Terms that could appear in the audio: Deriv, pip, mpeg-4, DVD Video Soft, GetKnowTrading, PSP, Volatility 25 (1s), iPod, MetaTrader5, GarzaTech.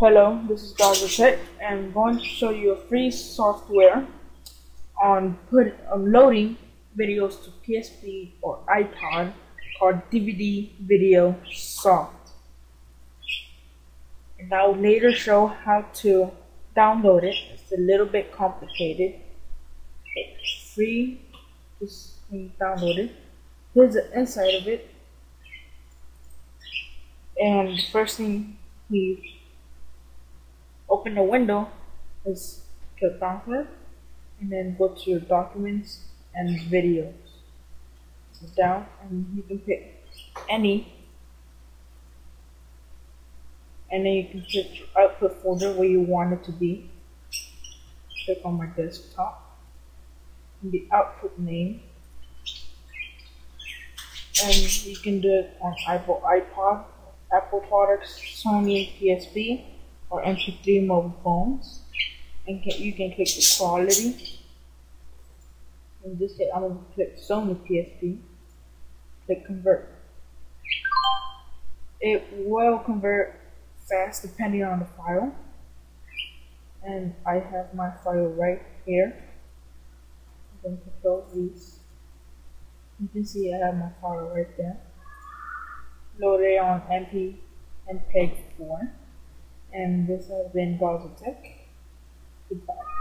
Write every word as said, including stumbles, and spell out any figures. Hello, this is GarzaTech, and I'm going to show you a free software on put on loading videos to P S P or iPod called D V D Video Soft. And I'll later show how to download it. It's a little bit complicated. It's free. Just download it. Here's the inside of it. And the first thing we open the window is click on it and then go to your documents and videos. It's down and you can pick any, and then you can pick your output folder where you want it to be. Click on my desktop and the output name, and you can do it on Apple iPod, Apple products, Sony, P S P, or M P three mobile phones, and can, you can click the quality. In this case, I'm going to click Sony P S P. Click convert. It will convert fast depending on the file. And I have my file right here. I'm going to close these. You can see I have my file right there. Load it on M P, mpeg four. And this has been GarzaTech. Goodbye.